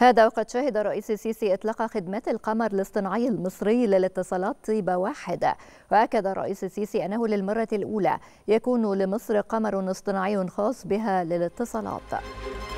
هذا وقد شهد الرئيس السيسي إطلاق خدمات القمر الاصطناعي المصري للاتصالات طيبة واحدة. وأكد الرئيس السيسي أنه للمرة الأولى يكون لمصر قمر اصطناعي خاص بها للاتصالات.